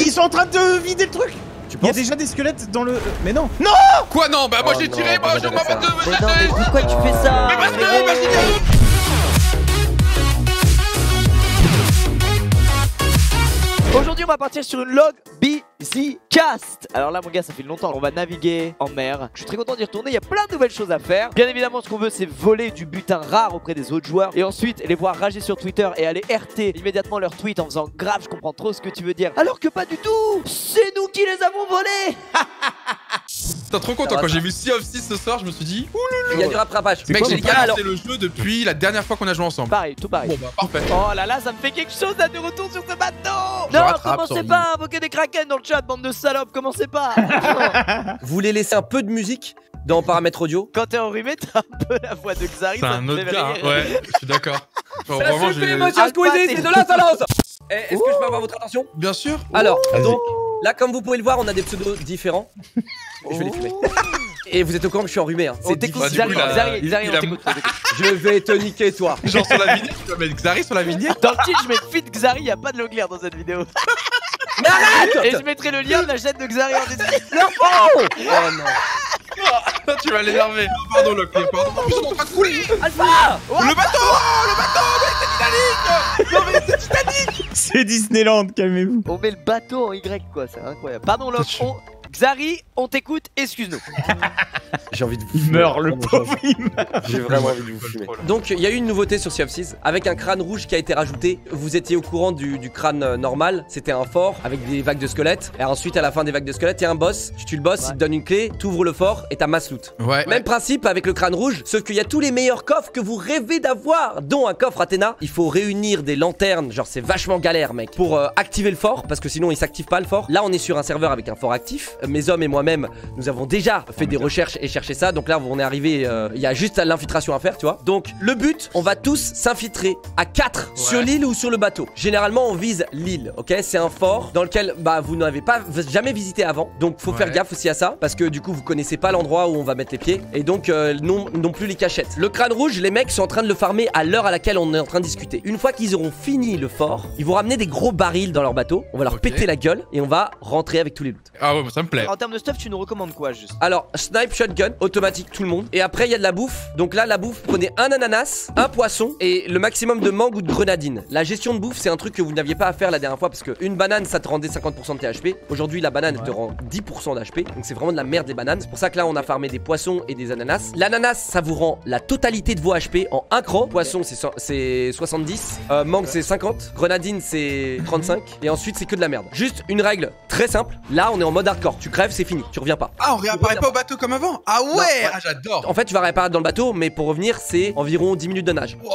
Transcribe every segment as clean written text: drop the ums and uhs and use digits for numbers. Ils sont en train de vider le truc. Il y a déjà des squelettes dans le... Mais non. Non. Quoi non? Bah moi j'ai tiré, moi je m'en vais de... Mais non, mais pourquoi tu fais ça? Mais parce que bah j'ai tiré. Aujourd'hui, on va partir sur une Locklear cast. Alors là, mon gars, ça fait longtemps. On va naviguer en mer. Je suis très content d'y retourner. Il y a plein de nouvelles choses à faire. Bien évidemment, ce qu'on veut, c'est voler du butin rare auprès des autres joueurs et ensuite les voir rager sur Twitter et aller RT immédiatement leur tweet en faisant grave, je comprends trop ce que tu veux dire. Alors que pas du tout. C'est nous qui les avons volés. T'as trop content, quand j'ai vu Sea of Thieves ce soir, je me suis dit ouloulou. Il y a du rattrapage. Mec, j'ai cassé le jeu depuis la dernière fois qu'on a joué ensemble. Pareil, tout pareil. Bon bah parfait. Oh là là, ça me fait quelque chose là de retour sur ce bateau. Non, commencez pas à invoquer des kraken dans le chat, bande de salopes, commencez pas. Vous voulez laisser un peu de musique dans paramètres audio? Quand t'es enrhumé, t'as un peu la voix de Xari. C'est un autre gars, ouais, je suis d'accord. C'est la super émotion Squeezie, c'est de la salance. Est-ce que je peux avoir votre attention? Bien sûr. Alors, donc là, comme vous pouvez le voir, on a des pseudos différents. Je vais les fumer. Et vous êtes au courant que je suis enrhumé, hein. C'est dégoûtant. Xari, on t'écoute. Je vais te niquer, toi. Genre sur la vignette, tu vas mettre Xari sur la vignette. Dans le titre, je mets fit Xari, y'a pas de Locklear dans cette vidéo. Mais arrête. Et je mettrai le lien de la chaîne de Xari en détail. Non. Oh non. Tu vas l'énerver. Pardon, Locklear, pardon. Ils sont en train de couler. Alpha. Le bateau. Le bateau. Mais c'est Titanic. Non mais c'est Titanic. C'est Disneyland, calmez-vous. On met le bateau en Y, quoi, c'est incroyable. Pardon, Locklear. Xari, on t'écoute, excuse-nous. J'ai envie de vous fumer. Il meurt, le pauvre. J'ai vraiment envie de vous fumer. Donc, il y a eu une nouveauté sur Sea of Thieves avec un crâne rouge qui a été rajouté. Vous étiez au courant du crâne normal. C'était un fort avec des vagues de squelettes. Et ensuite, à la fin des vagues de squelettes, il y a un boss. Tu tues le boss, il te donne une clé, t'ouvres le fort et t'as masse loot. Ouais. Même principe avec le crâne rouge, sauf qu'il y a tous les meilleurs coffres que vous rêvez d'avoir, dont un coffre Athena. Il faut réunir des lanternes, genre c'est vachement galère, mec, pour activer le fort parce que sinon il s'active pas le fort. Là, on est sur un serveur avec un fort actif. Mes hommes et moi-même, nous avons déjà fait des recherches et cherché ça. Donc là, on est arrivé. Il y a juste l'infiltration à faire, tu vois. Donc le but, on va tous s'infiltrer à 4 sur l'île ou sur le bateau. Généralement, on vise l'île, ok. C'est un fort dans lequel bah, vous n'avez pas jamais visité avant. Donc faut faire gaffe aussi à ça parce que du coup, vous connaissez pas l'endroit où on va mettre les pieds et donc non plus les cachettes. Le crâne rouge, les mecs sont en train de le farmer à l'heure à laquelle on est en train de discuter. Une fois qu'ils auront fini le fort, ils vont ramener des gros barils dans leur bateau. On va leur péter la gueule et on va rentrer avec tous les loots. Ah ouais, ça me plaît. En termes de stuff, tu nous recommandes quoi juste? Alors, snipe, shotgun, automatique, tout le monde. Et après, il y a de la bouffe. Donc là, la bouffe, prenez un ananas, un poisson et le maximum de mangue ou de grenadine. La gestion de bouffe, c'est un truc que vous n'aviez pas à faire la dernière fois parce qu'une banane, ça te rendait 50% de THP. Aujourd'hui, la banane te rend 10% d'HP. Donc c'est vraiment de la merde des bananes. C'est pour ça que là, on a farmé des poissons et des ananas. L'ananas, ça vous rend la totalité de vos HP en un cran. Poisson, c'est 70. Mangue, c'est 50. Grenadine, c'est 35. Et ensuite, c'est que de la merde. Juste une règle très simple. Là, on est en mode hardcore, tu crèves, c'est fini, tu reviens pas. Ah, on réapparaît pas au bateau comme avant? Ah ouais, ah, j'adore. En fait, tu vas réapparaître dans le bateau, mais pour revenir, c'est environ 10 minutes de nage. Wow.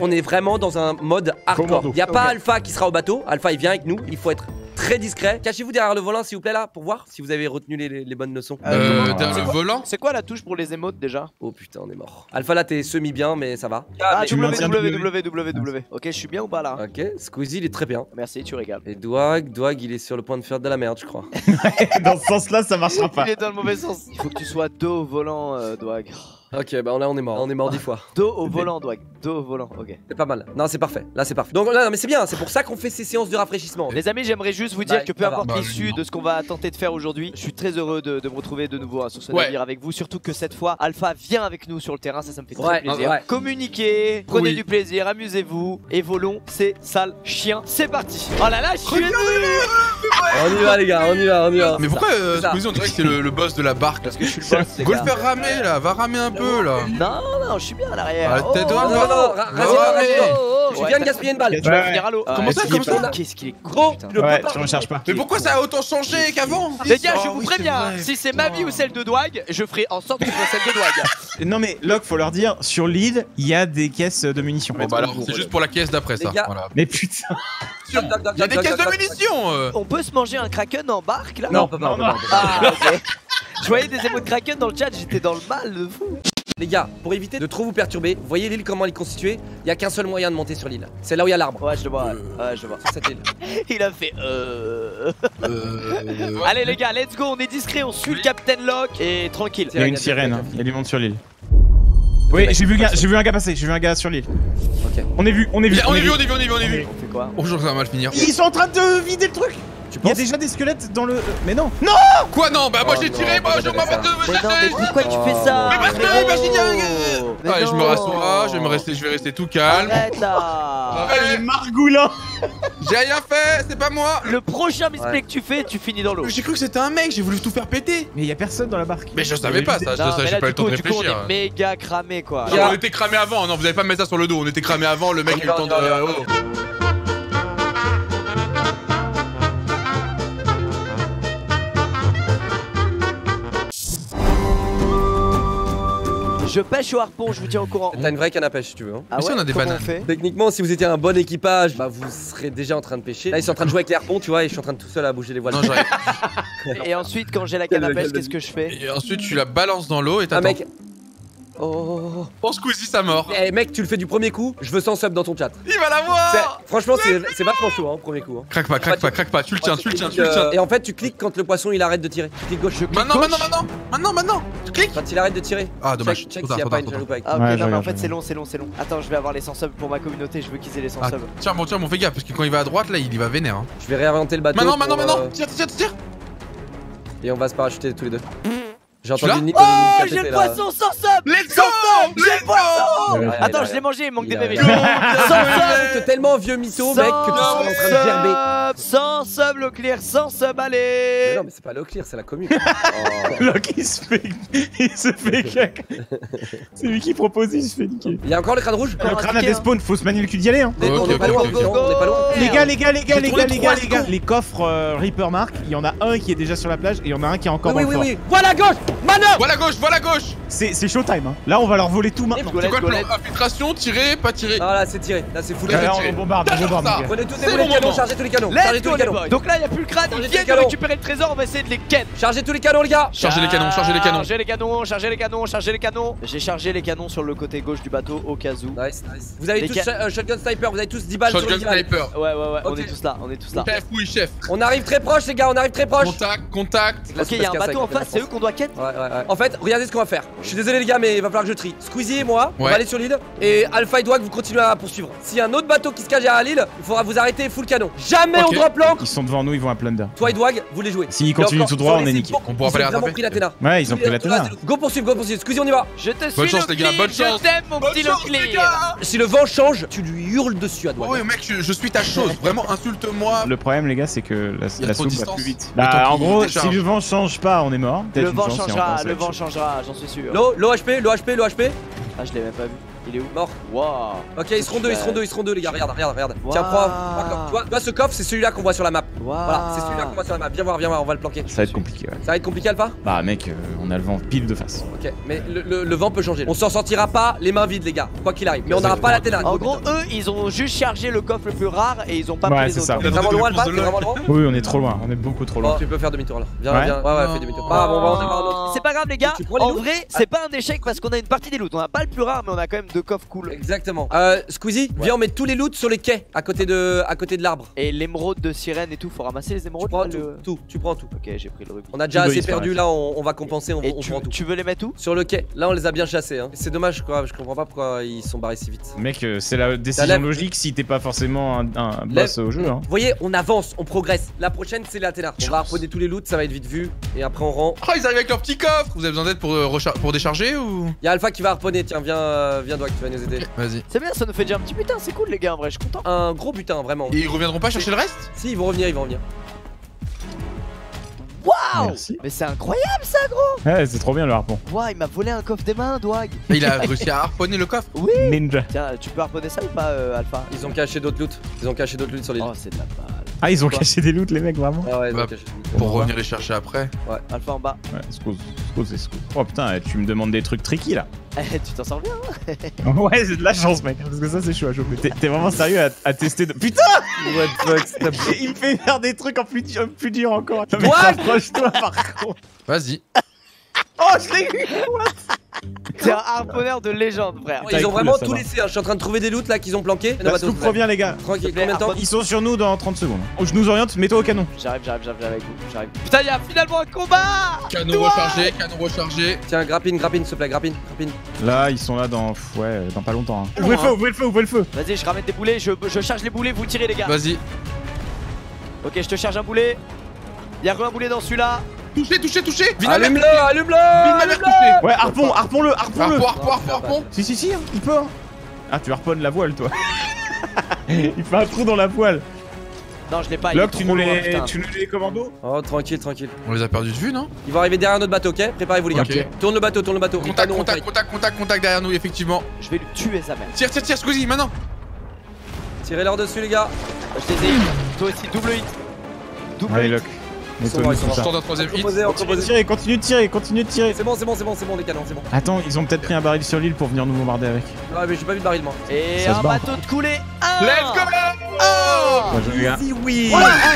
On est vraiment dans un mode hardcore. Il n'y a pas Alpha qui sera au bateau. Alpha, il vient avec nous, il faut être très discret. Cachez-vous derrière le volant, s'il vous plaît, là, pour voir si vous avez retenu les bonnes leçons. Derrière le volant? C'est quoi la touche pour les émotes déjà? Oh putain, on est mort. Alpha, là, t'es semi-bien, mais ça va. Ah, W. Ok, je suis bien ou pas là? Ok, Squeezie, il est très bien. Merci, tu régales. Et Dwag, il est sur le point de faire de la merde, je crois. Dans ce sens-là, ça marchera pas. Il est dans le mauvais sens. Il faut que tu sois dos au volant, Dwag. Ok, bah là on est mort. On est mort 10 fois. Dos au volant, Doigby. Dos au volant, ok. C'est pas mal. Non, c'est parfait. Là, c'est parfait. Donc là, non, mais c'est bien. C'est pour ça qu'on fait ces séances de rafraîchissement. Les amis, j'aimerais juste vous dire que peu importe l'issue de ce qu'on va tenter de faire aujourd'hui, je suis très heureux de me retrouver de nouveau sur ce navire avec vous. Surtout que cette fois, Alpha vient avec nous sur le terrain. Ça me fait très plaisir. Communiquez, prenez du plaisir, amusez-vous et volons ces sales chiens. C'est parti. Oh là là, je suis... On y va les gars, on y va. Mais pourquoi Squeezie on dirait que c'est le boss de la barque? Parce que je suis le boss. Go le faire ramer là, va ramer un peu là. Non, je suis bien à l'arrière. Ah, t'es droit, non, je viens de gaspiller une balle. Tu vas finir à l'eau. Comment ça, comme ça? Qu'est-ce qu'il est gros? Ouais, je recherche pas. Mais pourquoi ça a autant changé qu'avant? Les gars, je vous préviens, si c'est ma vie ou celle de Dwag, je ferai en sorte que ce soit celle de Dwag. Non mais Lock, faut leur dire, sur l'île, il y a des caisses de munitions. Bon bah alors, c'est juste pour la caisse d'après ça. Mais putain. Il y a des caisses de munitions. On peut se manger un kraken en barque là? Non. Ah, ok. Je voyais des émots de kraken dans le chat, j'étais dans le mal de fou. Les gars, pour éviter de trop vous perturber, vous voyez l'île comment elle est constituée? Il y a qu'un seul moyen de monter sur l'île. C'est là où il y a l'arbre. Ouais, je le vois. Ouais, je le vois. Sur cette île. Il a fait Allez les gars, let's go, on est discret, on suit le Captain Lock et tranquille. Il y a une sirène, il y a du monde sur l'île. Oui, j'ai vu un gars passer, j'ai vu un gars sur l'île. Ok. On est vu. On est vu, on est vu. On fait quoi? Oh, je vais mal finir. Ils sont en train de vider le truc. Tu penses? Il y a déjà des squelettes dans le... Mais non. Non. Quoi non? Bah moi j'ai tiré, moi je m'en vais de... Mais non mais pourquoi tu fais ça? Mais parce que bah j'ai... Allez je me rassois, je vais rester tout calme. Arrête là. Allez margoulin. J'ai rien fait, c'est pas moi. Le prochain misplay que tu fais, tu finis dans l'eau. J'ai cru que c'était un mec, j'ai voulu tout faire péter. Mais y'a personne dans la barque. Mais je savais pas ça, j'ai pas eu le temps de réfléchir. On est méga cramé quoi. On était cramé avant, non vous avez pas mettre ça sur le dos, on était cramé avant, le mec il a eu le temps de... Je pêche au harpon, je vous tiens au courant. T'as une vraie canne à pêche si tu veux. Hein. Ah mais ouais, si on a des bananes. Techniquement, si vous étiez un bon équipage, bah vous serez déjà en train de pêcher. Là, ils sont en train de jouer avec les harpons, tu vois, et je suis en train de tout seul à bouger les voiles. Non, et ensuite, quand j'ai la canne à pêche, qu'est-ce que je fais? Et ensuite, tu la balances dans l'eau et t'attends. Ah mec. Oh. Pense Squeezie sa mort. Eh mec, tu le fais du premier coup, je veux 100 subs dans ton chat. Il va l'avoir. Franchement, c'est vachement chaud, hein, premier coup. Hein. Craque pas, craque pas, craque pas, tu le tiens, tu le tiens, tu le tiens. Et en fait, tu cliques quand le poisson il arrête de tirer. Tu cliques gauche. Maintenant. Quand il arrête de tirer. Ah dommage. Check s'il y a pas une jaloupe avec. Ah ok, non mais en fait c'est long. Attends, je vais avoir les 100 subs pour ma communauté, je veux qu'ils aient les 100 subs. Tiens, fais gaffe parce que quand il va à droite là, il y va vénère. Je vais réinventer le bateau. Maintenant. Tire. Et on va se parachuter tous les deux. J'ai entendu Nick. Oh, j'ai le poisson sans sub. Let's go. J'ai le poisson. Attends, je l'ai mangé, il manque des bébés. Sans sub. T'es tellement vieux mytho, mec, que tu es en train de gerber. Sans sub, Locklear, sans sub, allez. Mais non, mais c'est pas Locklear, c'est la commune. Lock, il se fait caca. C'est lui qui propose, il se fait niquer. Il y a encore le crâne rouge. Le crâne à des spawns, faut se manier le cul d'y aller. On est pas loin, Les gars. Les coffres Reaper Mark, il y en a un qui est déjà sur la plage et il y en a un qui est encore dans le fort. Voilà, gauche. Manœuvre. Voilà gauche. C'est showtime hein. Là on va leur voler tout maintenant. C'est quoi le plan? Infiltration, tirer, pas tirer. Ah là c'est tiré, là c'est full. Là on bombarde, prenez tous les canons, chargez tous les canons. Donc là il n'y a plus le crâne, on vient de récupérer le trésor, on va essayer de les ken. Chargez tous les canons les gars. Chargez les canons. J'ai chargé les canons sur le côté gauche du bateau au cas où. Nice. Vous avez tous shotgun sniper, vous avez tous 10 balles sur les sniper. Ouais, on est tous là. Chef, oui chef. On arrive très proche les gars, Contact. Ok, il y a un bateau en face, c'est eux qu'on doit ken. Ouais. En fait, regardez ce qu'on va faire. Je suis désolé les gars, mais il va falloir que je trie. Squeezie et moi, on va aller sur l'île. Et Alpha et Dwag, vous continuez à poursuivre. S'il y a un autre bateau qui se cache à l'île, il faudra vous arrêter full canon. Jamais on drop l'ancre. Ils sont devant nous, ils vont à Plunder. Toi et Dwag, vous les jouez. S'ils continuent tout droit, on est niqué. On pourra pas les rattraper. Ils ont pris l'Athena. Ouais, ils ont pris l'Athena. Go poursuivre. Squeezie, on y va. Je te suis. Bonne chance les gars, bonne chance. Je t'aime mon petit Locklear. Si le vent change, tu lui hurles dessus à Dwag. Ouais mec, je suis ta chose. Vraiment, insulte-moi. Le problème les gars, c'est que la soupe va plus vite. En gros, si le vent change pas, on est mort. Le vent changera, j'en suis sûr. L'OHP. Ah, je l'ai même pas vu. Il est où? Mort. Waouh. Ok, ils seront deux, les gars. Regarde. Wow. Tiens, prends. Tu vois, ce coffre, c'est celui-là qu'on voit sur la map. Wow. Voilà, c'est celui-là qu'on voit sur la map. Viens voir, on va le planquer. Ça va être compliqué, ouais. Ça va être compliqué, Alpha? Bah, mec, on a le vent pile de face. Ok, mais le vent peut changer. On s'en sortira pas les mains vides, les gars, quoi qu'il arrive. Mais on n'aura pas la ténade. En gros, eux, ils ont juste chargé le coffre le plus rare et ils ont pas pris les autres. T'es vraiment loin, Alpha? Oui, on est trop loin, on est beaucoup trop loin. Tu peux faire demi-tour là. Viens. Ouais, fais demi-tour. Ah, bon, on va. C'est pas grave, les gars. En vrai, c'est pas un échec parce qu'on a une partie des loots. On a pas le plus rare, mais on a quand même deux coffres cool. Exactement. Squeezie, viens, on met tous les loots sur les quais à côté de l'arbre. Et l'émeraude de sirène et tout, faut ramasser les émeraudes. Tu prends tout. Ok, j'ai pris le rubis. On a déjà assez perdu là, on va compenser, on prend tout. Tu veux les mettre où? Sur le quai. Là, on les a bien chassés. Hein. C'est dommage quoi, je comprends pas pourquoi ils sont barrés si vite. Mec, c'est la décision logique si t'es pas forcément un boss au jeu. Hein. Vous voyez, on avance, on progresse. La prochaine, c'est la Athena. On va harponner tous les loots, ça va être vite vu. Et après, on rentre. Oh, ils arrivent avec leur petit coffre. Vous avez besoin d'aide pour décharger ou? Y'a Alpha qui va harponner, tiens, viens Doigby, tu vas nous aider. Vas-y. C'est bien, ça nous fait déjà un petit butin, c'est cool les gars, en vrai, je suis content. Un gros butin, vraiment. Et ils reviendront pas chercher le reste? Si, ils vont revenir. Waouh! Mais c'est incroyable ça, gros! Ouais, c'est trop bien le harpon. Waouh, il m'a volé un coffre des mains, Dwag. Il a réussi à harponner le coffre? Oui! Ninja. Tiens, tu peux harponner ça ou pas, Alpha? Ils ont caché d'autres loots. Sur les loots. Oh, c'est de la balle. Ah, ils ont caché des loots, les mecs, vraiment? Ah ouais, ils ont caché des loots. Pour revenir les chercher après. Ouais, Alpha en bas. Ouais, excuse. Oh putain, tu me demandes des trucs tricky là. Tu t'en sors bien, hein? Ouais, j'ai de la chance, mec, parce que ça, c'est chaud à choper. T'es vraiment sérieux à tester de... Putain! What the fuck? Il me fait faire des trucs en plus dur encore. Mais t'approches-toi, par contre. Vas-y. Oh, je l'ai eu! C'est un harponneur de légende, frère. Ils ont vraiment tout laissé. Je suis en train de trouver des loots là qu'ils ont planqués. La soupe revient, les gars. Tranquille, combien de temps? Ils sont sur nous dans 30 secondes. Je nous oriente, mets-toi au canon. J'arrive avec vous. Putain, y'a finalement un combat! Canon rechargé. Tiens, grappine, s'il te plaît, grappine. Là, ils sont là dans. Ouais, dans pas longtemps. Ouvrez le feu. Vas-y, je ramène des boulets, je charge les boulets, vous tirez, les gars. Vas-y. Ok, je te charge un boulet. Il y a un boulet dans celui-là. Touché, touché, touché. Allume-le, allume-le. Ouais, harpon, harpon-le, harpon-le. Harpon. Si, si, si, il peut. Ah, tu harponnes la voile, toi. Il fait un trou dans la voile. Non, je l'ai pas. Lock, tu nous les commandos. Oh, tranquille, tranquille. On les a perdus de vue, non? Ils vont arriver derrière notre bateau, ok? Préparez-vous, les gars. Okay. Tourne le bateau, tourne le bateau. Contact, contact, contact, contact, contact derrière nous, effectivement. Je vais lui tuer sa mère. Tire, tire, tire, Squeezie, maintenant. Tirez leur dessus, les gars. Je les ai. Toi aussi, double hit. Double hit. Allez, Lock. Je tente un troisième hit. Continue de tirer, continue de tirer. C'est bon, c'est bon, c'est bon, c'est bon, les canons, c'est bon. Attends, ils ont peut-être pris un baril sur l'île pour venir nous bombarder avec. Ah, mais j'ai pas vu de baril, moi. Et un bateau de coulée. Let's go! Oh, Easy win.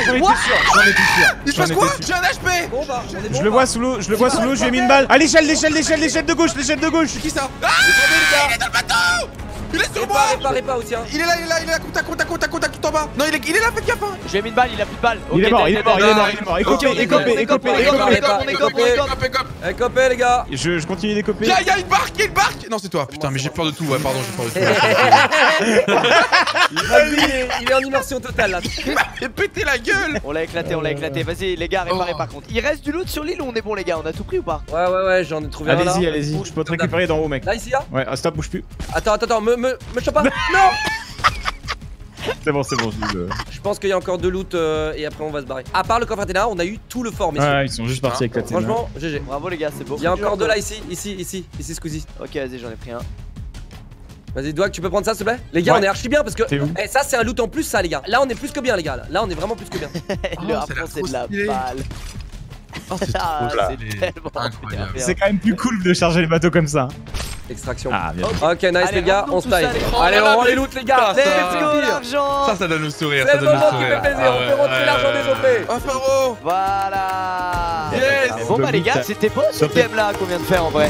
J'en étais sûr, j'en étais sûr. Il se passe quoi? J'ai un HP. Bon bah, je le vois sous l'eau, je le vois sous l'eau, j'ai mis une balle. Ah, l'échelle, l'échelle, l'échelle, l'échelle de gauche, l'échelle de gauche. C'est qui ça? Ah, il est dans le bateau. Il est sur moi. Il est là, il est là, il est là. Contact, contact, contact, contact, tout en bas. Non, il est là, faites gaffe. J'ai mis une balle, il a plus de balle. Il est mort, il est mort, il est mort, il est mort. Écopé, les gars. Je continue d'écoper. Il y a une barque, Non, c'est toi. Putain, mais j'ai peur de tout. Ouais, pardon, j'ai peur de tout. Il est en immersion totale là. Il pété la gueule. On l'a éclaté, on l'a éclaté. Vas-y les gars, réparez par contre. Il reste du loot sur l'île ou on est bon les gars? On a tout pris ou pas? Ouais ouais ouais, j'en ai trouvé un. Allez-y, allez-y, je peux te récupérer d'en haut mec. Là ici là? Ouais, stop, bouge plus. Attends, attends, attends, me chope pas. Non. C'est bon, je pense qu'il y a encore deux loot et après on va se barrer. À part le coffre Athena, on a eu tout le fort messieurs. Ouais, ils sont juste partis avec la Athena. Franchement, GG. Bravo les gars, c'est beau. Il y a encore deux là ici, ici Squeezie. Ok, vas-y, j'en ai pris un. Vas-y Dwag, tu peux prendre ça s'il te plaît? Les gars, on est archi bien parce que ça c'est un loot en plus ça les gars. Là on est plus que bien les gars. Là on est vraiment plus que bien. Le harpon c'est de la balle. Oh, c'est quand même plus cool de charger les bateaux comme ça. Extraction. Ok nice les gars, on se taille. Allez on rend les loot les gars. Let's go l'argent. Ça donne le sourire. C'est le moment qui fait plaisir. On peut rentrer l'argent des OP. Un paro. Voilà. Bon bah les gars, c'était beau ce thème là qu'on vient de faire en vrai.